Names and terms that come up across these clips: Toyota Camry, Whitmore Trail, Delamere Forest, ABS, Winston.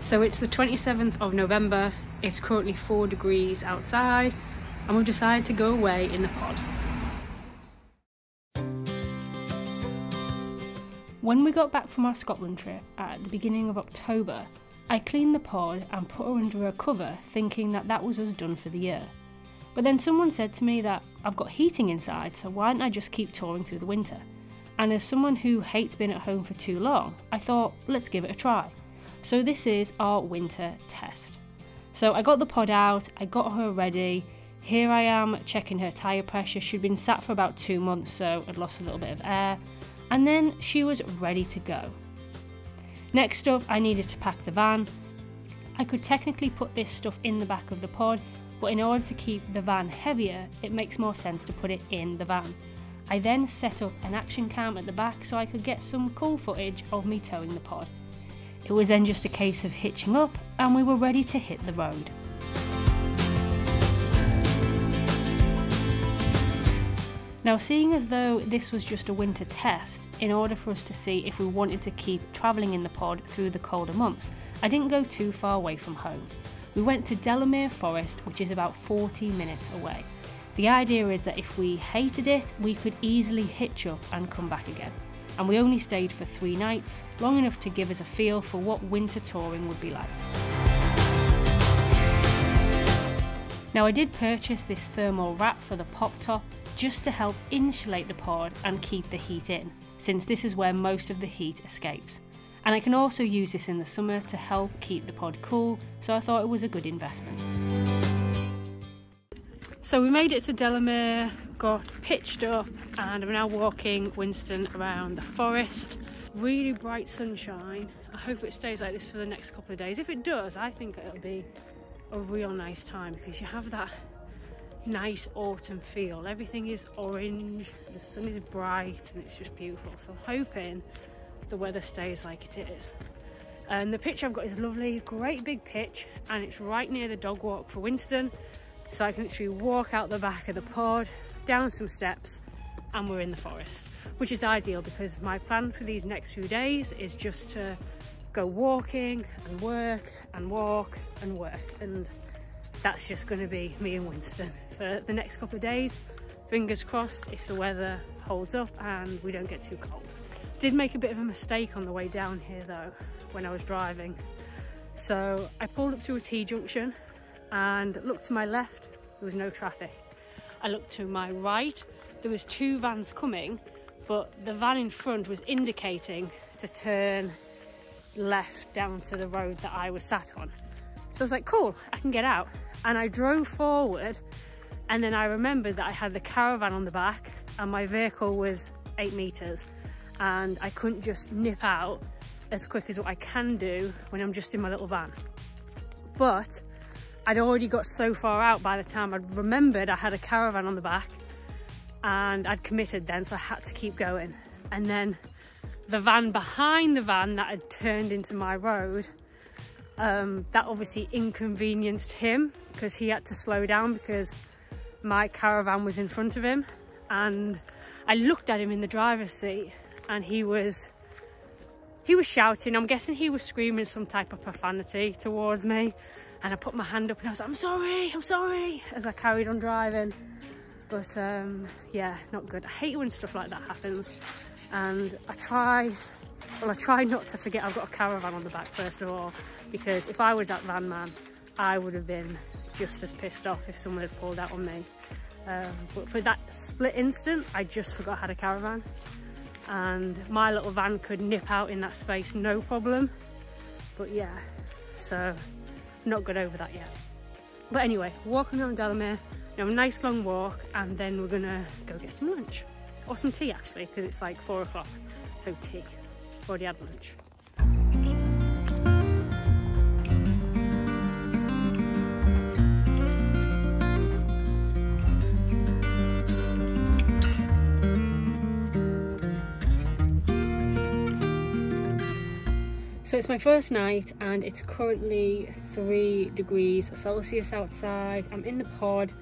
So it's the 27th of November, it's currently 4 degrees outside, and we've decided to go away in the pod. When we got back from our Scotland trip at the beginning of October, I cleaned the pod and put her under a cover, thinking that was us done for the year. But then someone said to me that I've got heating inside, so why don't I just keep touring through the winter? And as someone who hates being at home for too long, I thought, let's give it a try. So this is our winter test. So I got the pod out, I got her ready. Here I am checking her tyre pressure. She'd been sat for about 2 months, so I'd lost a little bit of air. And then she was ready to go. Next up, I needed to pack the van. I could technically put this stuff in the back of the pod, but in order to keep the van heavier, it makes more sense to put it in the van. I then set up an action cam at the back so I could get some cool footage of me towing the pod. It was then just a case of hitching up, and we were ready to hit the road. Now, seeing as though this was just a winter test, in order for us to see if we wanted to keep travelling in the pod through the colder months, I didn't go too far away from home. We went to Delamere Forest, which is about 40 minutes away. The idea is that if we hated it, we could easily hitch up and come back again. And we only stayed for 3 nights, long enough to give us a feel for what winter touring would be like. Now, I did purchase this thermal wrap for the pop top just to help insulate the pod and keep the heat in, since this is where most of the heat escapes. And I can also use this in the summer to help keep the pod cool, so I thought it was a good investment. So we made it to Delamere, got pitched up, and I'm now walking Winston around the forest. Really bright sunshine. I hope it stays like this for the next couple of days. If it does, I think it'll be a real nice time because you have that nice autumn feel. Everything is orange, the sun is bright, and it's just beautiful. So I'm hoping the weather stays like it is. And the pitch I've got is lovely, great big pitch, and it's right near the dog walk for Winston. So I can literally walk out the back of the pod, down some steps, and we're in the forest, which is ideal because my plan for these next few days is just to go walking and work and walk and work. And that's just going to be me and Winston for the next couple of days. Fingers crossed if the weather holds up and we don't get too cold. Did make a bit of a mistake on the way down here though, when I was driving. So I pulled up to a T-junction and looked to my left, there was no traffic. I looked to my right, there was 2 vans coming, but the van in front was indicating to turn left down to the road that I was sat on. So I was like, cool, I can get out. And I drove forward, and then I remembered that I had the caravan on the back and my vehicle was 8 meters, and I couldn't just nip out as quick as what I can do when I'm just in my little van. But I'd already got so far out by the time I'd remembered I had a caravan on the back, and I'd committed then, so I had to keep going. And then the van behind the van that had turned into my road, that obviously inconvenienced him because he had to slow down because my caravan was in front of him. And I looked at him in the driver's seat and he was shouting. I'm guessing he was screaming some type of profanity towards me. And I put my hand up and I was like, I'm sorry, as I carried on driving. But yeah, not good. I hate when stuff like that happens. And I try not to forget I've got a caravan on the back first of all, because if I was that van man, I would have been just as pissed off if someone had pulled out on me. But for that split instant, I just forgot I had a caravan. And my little van could nip out in that space, no problem. But yeah, so not got over that yet. But anyway, walking around Delamere, we have a nice long walk, and then we're gonna go get some lunch, or some tea actually, because it's like 4 o'clock, so tea. Already had lunch. So it's my first night and it's currently 3 degrees Celsius outside. I'm in the pod,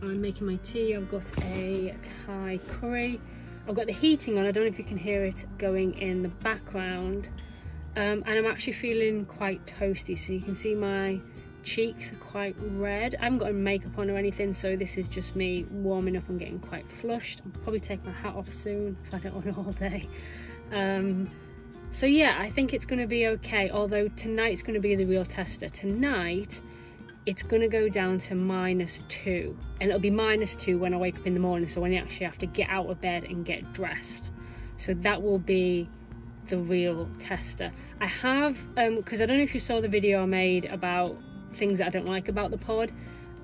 I'm making my tea. I've got a Thai curry. I've got the heating on, I don't know if you can hear it going in the background. and I'm actually feeling quite toasty, so you can see my cheeks are quite red. I haven't got any makeup on or anything, so this is just me warming up and getting quite flushed. I'll probably take my hat off soon. I've had it on all day. So yeah, I think it's going to be okay, although tonight's going to be the real tester. Tonight it's going to go down to -2, and it'll be -2 when I wake up in the morning, so when you actually have to get out of bed and get dressed. So that will be the real tester. I have, because I don't know if you saw the video I made about things that I don't like about the pod,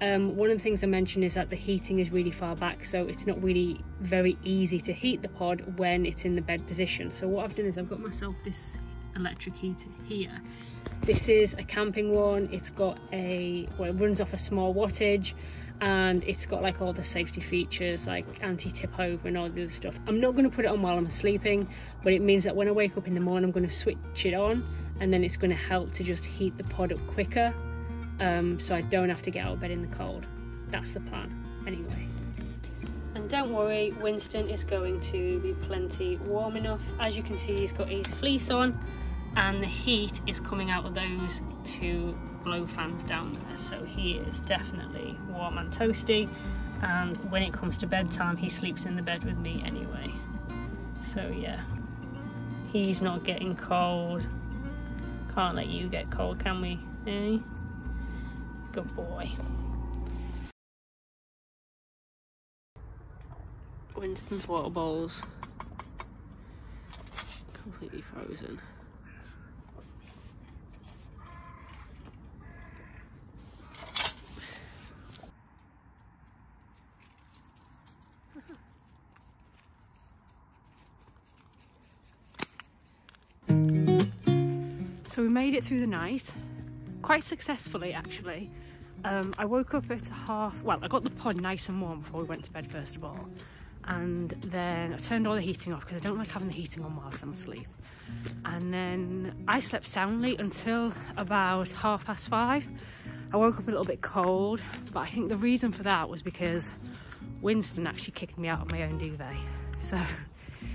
one of the things I mentioned is that the heating is really far back, so it's not really very easy to heat the pod when it's in the bed position. So what I've done is I've got myself this electric heater here. This is a camping one. It's got a, well, it runs off a small wattage, and it's got like all the safety features like anti-tip over and all the other stuff. I'm not going to put it on while I'm sleeping, but it means that when I wake up in the morning I'm going to switch it on, and then it's going to help to just heat the pod up quicker, so I don't have to get out of bed in the cold. That's the plan anyway. And don't worry, Winston is going to be plenty warm enough. As you can see, he's got his fleece on, and the heat is coming out of those two blow fans down there, so he is definitely warm and toasty. And when it comes to bedtime, he sleeps in the bed with me anyway, so yeah, he's not getting cold. Can't let you get cold, can we, eh? Good boy. Winston's water bowl's completely frozen. So we made it through the night quite successfully, actually. I woke up at well, I got the pod nice and warm before we went to bed first of all, and then I turned all the heating off because I don't like having the heating on whilst I'm asleep. And then I slept soundly until about 5:30. I woke up a little bit cold, but I think the reason for that was because Winston actually kicked me out of my own duvet. So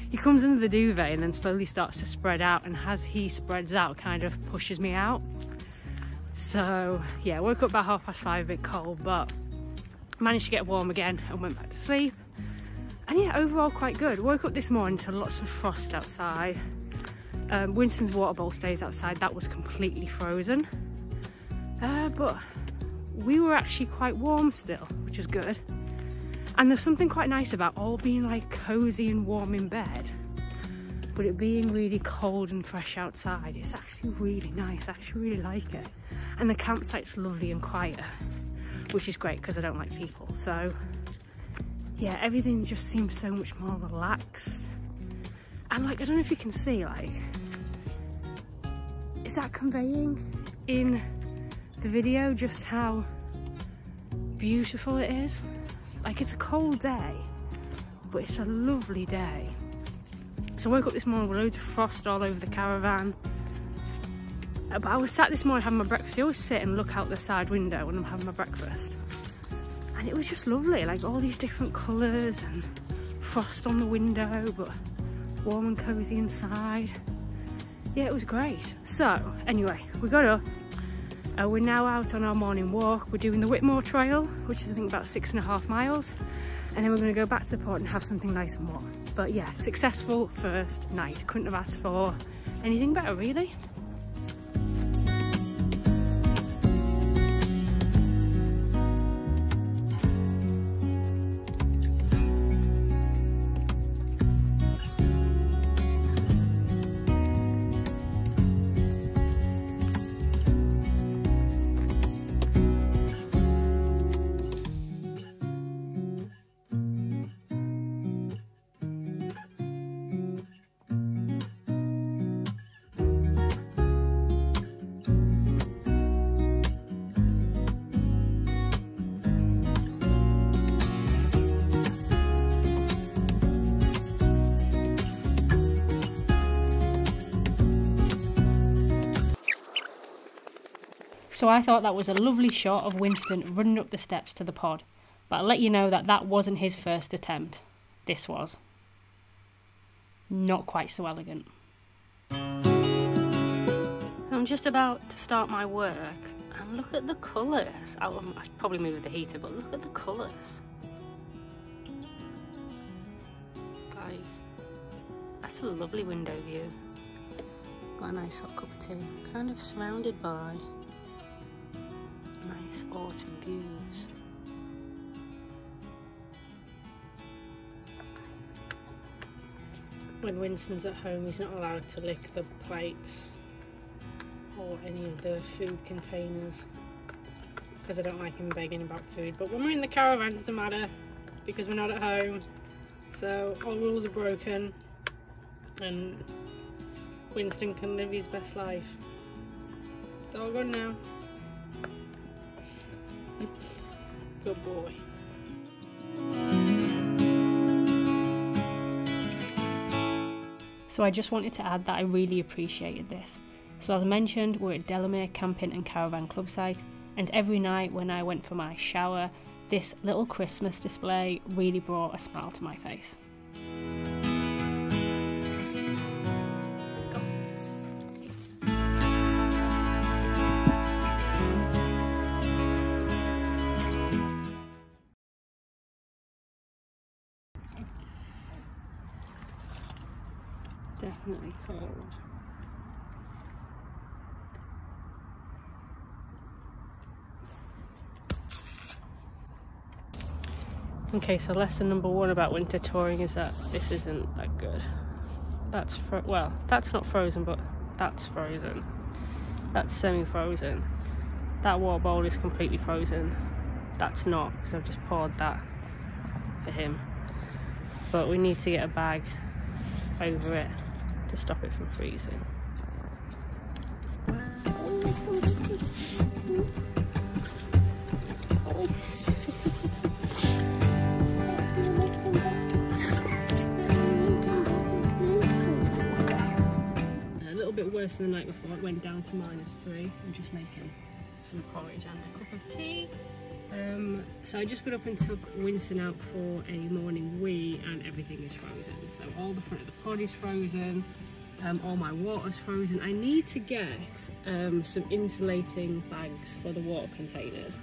he comes under the duvet and then slowly starts to spread out, and as he spreads out kind of pushes me out. So yeah, I woke up about 5:30, a bit cold, but managed to get warm again and went back to sleep. And yeah, overall quite good. Woke up this morning to lots of frost outside. Winston's water bowl stays outside. That was completely frozen. But we were actually quite warm still, which is good. And there's something quite nice about all being like cozy and warm in bed, but it being really cold and fresh outside, it's actually really nice. I actually really like it. And the campsite's lovely and quieter, which is great because I don't like people. So yeah, everything just seems so much more relaxed. And like, I don't know if you can see, like, is that conveying in the video just how beautiful it is? Like, it's a cold day, but it's a lovely day. So I woke up this morning with loads of frost all over the caravan. But I was sat this morning having my breakfast. I always sit and look out the side window when I'm having my breakfast. And it was just lovely, like all these different colours and frost on the window, but warm and cosy inside. Yeah, it was great. So anyway, we got up. We're now out on our morning walk. We're doing the Whitmore Trail, which is I think about 6.5 miles. And then we're going to go back to the port and have something nice and warm. But yeah, successful first night. Couldn't have asked for anything better, really. So I thought that was a lovely shot of Winston running up the steps to the pod, but I'll let you know that that wasn't his first attempt. This was. Not quite so elegant. I'm just about to start my work, and look at the colours. I should probably move the heater, but look at the colours. Like, that's a lovely window view. Got a nice hot cup of tea. Kind of surrounded by nice autumn views. When Winston's at home, he's not allowed to lick the plates or any of the food containers because I don't like him begging about food. But when we're in the caravan, it doesn't matter because we're not at home, so all rules are broken and Winston can live his best life. It's all gone now. Good boy. So I just wanted to add that I really appreciated this. So as mentioned, we're at Delamere Camping and Caravan Club site, and every night when I went for my shower, this little Christmas display really brought a smile to my face. Definitely cold. Okay, so lesson number one about winter touring is that this isn't that good. That's, well, that's not frozen, but that's frozen. That's semi-frozen. That water bowl is completely frozen. That's not, because I've just poured that for him. But we need to get a bag over it to stop it from freezing. A little bit worse than the night before. It went down to -3. I'm just making some porridge and a cup of tea. So I just got up and took Winston out for a morning wee, and everything is frozen. So all the front of the pod is frozen, all my water's frozen. I need to get some insulating bags for the water containers.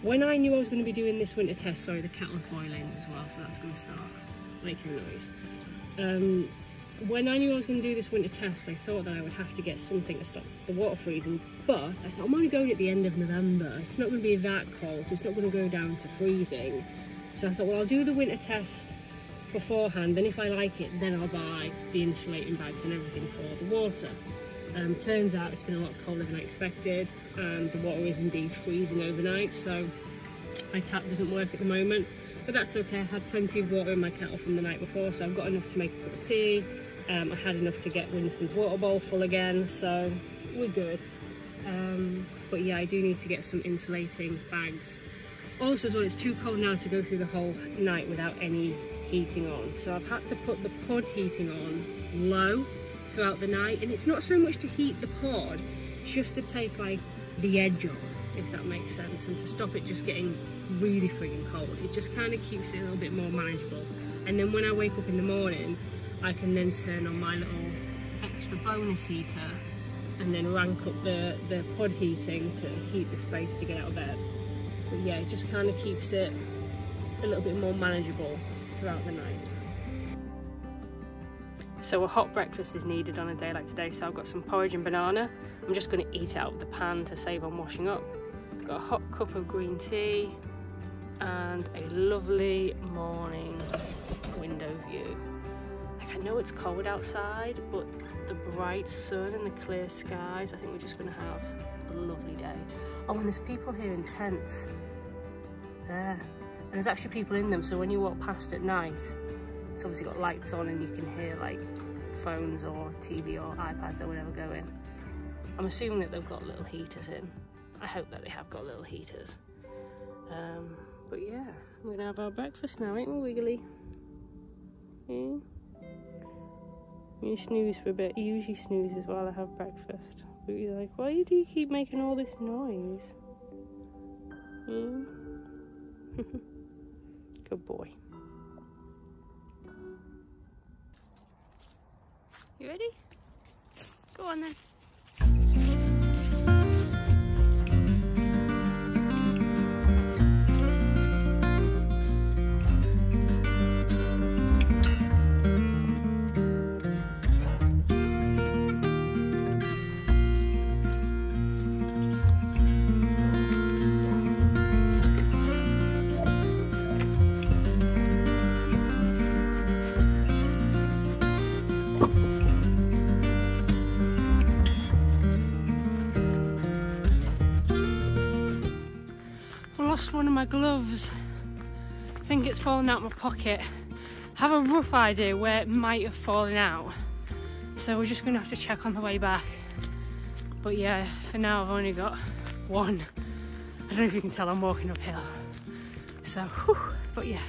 When I knew I was going to be doing this winter test, sorry, the kettle's boiling as well, so that's going to start making noise. When I knew I was going to do this winter test, I thought that I would have to get something to stop the water freezing, but I thought I'm only going at the end of November. It's not going to be that cold, so it's not going to go down to freezing. So I thought, well, I'll do the winter test beforehand, and if I like it, then I'll buy the insulating bags and everything for the water. Turns out it's been a lot colder than I expected, and the water is indeed freezing overnight, so my tap doesn't work at the moment. But that's okay, I had plenty of water in my kettle from the night before, so I've got enough to make a cup of tea. I had enough to get Winston's water bowl full again, so we're good. But yeah, I do need to get some insulating bags. Also as well, it's too cold now to go through the whole night without any heating on. So I've had to put the pod heating on low throughout the night, and it's not so much to heat the pod, it's just to take like the edge off, if that makes sense, and to stop it just getting really freaking cold. It just kind of keeps it a little bit more manageable. And then when I wake up in the morning, I can then turn on my little extra bonus heater and then rank up the pod heating to heat the space to get out of bed. But yeah, it just kind of keeps it a little bit more manageable throughout the night. So a hot breakfast is needed on a day like today, so I've got some porridge and banana. I'm just going to eat it out of the pan to save on washing up. I've got a hot cup of green tea and a lovely morning window view. I know it's cold outside, but the bright sun and the clear skies, I think we're just going to have a lovely day. Oh, and there's people here in tents. There. And there's actually people in them, so when you walk past at night, it's obviously got lights on and you can hear like phones or TV or iPads or whatever going. I'm assuming that they've got little heaters in. I hope that they have got little heaters. But yeah, we're going to have our breakfast now, ain't we, Wiggly? Yeah. You snooze for a bit. He usually snoozes while I have breakfast. But he's like, why do you keep making all this noise? Mm. Good boy. You ready? Go on then. lost one of my gloves. I think it's fallen out of my pocket. I have a rough idea where it might have fallen out, so we're just gonna have to check on the way back. But yeah, for now I've only got one. I don't know if you can tell I'm walking uphill. So, whew, but yeah.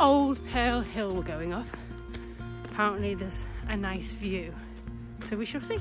Old Pearl Hill we're going up. Apparently there's a nice view, so we shall see.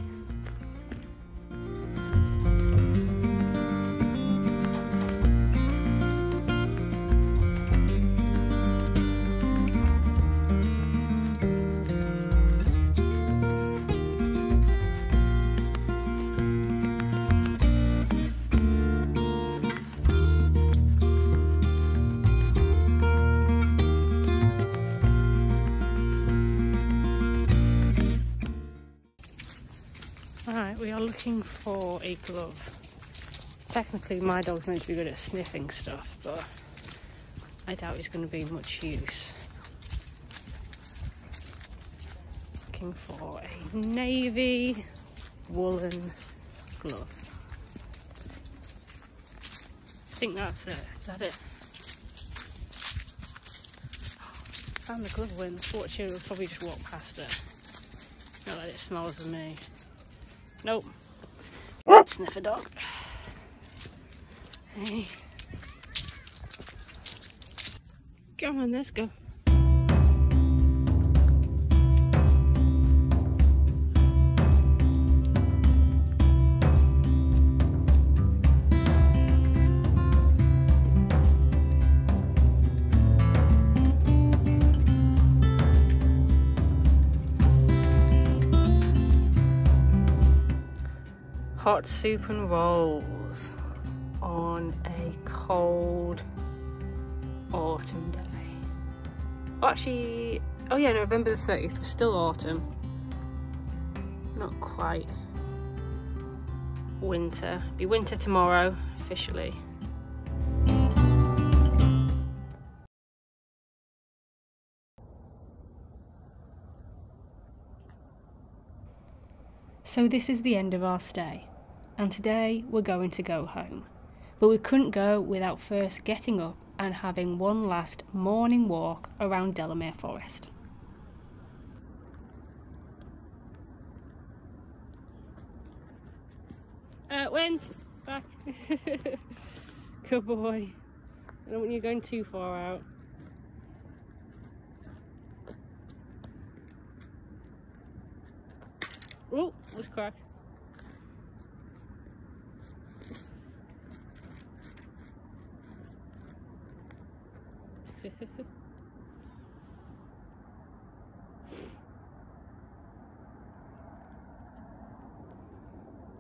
We are looking for a glove. Technically my dog's meant to be good at sniffing stuff, but I doubt he's going to be much use. Looking for a navy woolen glove. I think that's it. Is that it? Found the glove when the fortune will probably just walk past it. Not that it smells of me. Nope. Sniffer dog. Hey. Come on, let's go. Hot soup and rolls on a cold autumn day. Oh, actually, oh yeah, November the 30th was still autumn. Not quite winter. It'll be winter tomorrow, officially. So this is the end of our stay. And today we're going to go home, but we couldn't go without first getting up and having one last morning walk around Delamere Forest. Wins, back. Good boy. I don't want you going too far out. Oh, let's crack.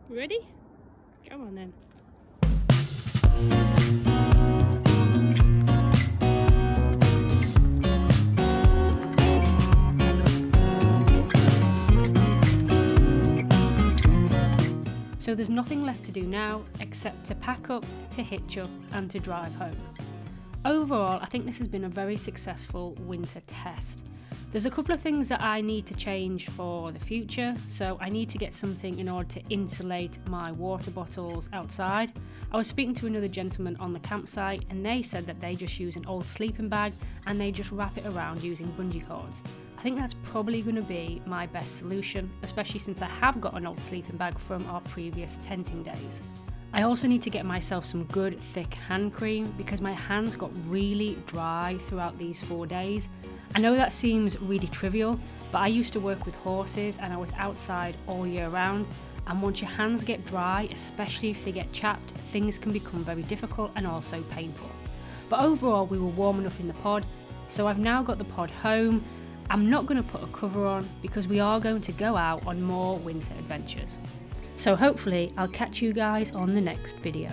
Ready? Come on then. So there's nothing left to do now except to pack up, to hitch up and to drive home. Overall, I think this has been a very successful winter test. There's a couple of things that I need to change for the future. So I need to get something in order to insulate my water bottles outside. I was speaking to another gentleman on the campsite and they said that they just use an old sleeping bag and they just wrap it around using bungee cords. I think that's probably going to be my best solution, especially since I have got an old sleeping bag from our previous tenting days. I also need to get myself some good thick hand cream because my hands got really dry throughout these 4 days. I know that seems really trivial, but I used to work with horses and I was outside all year round, and once your hands get dry, especially if they get chapped, things can become very difficult and also painful. But overall we were warm enough in the pod, so I've now got the pod home. I'm not going to put a cover on because we are going to go out on more winter adventures. So hopefully I'll catch you guys on the next video.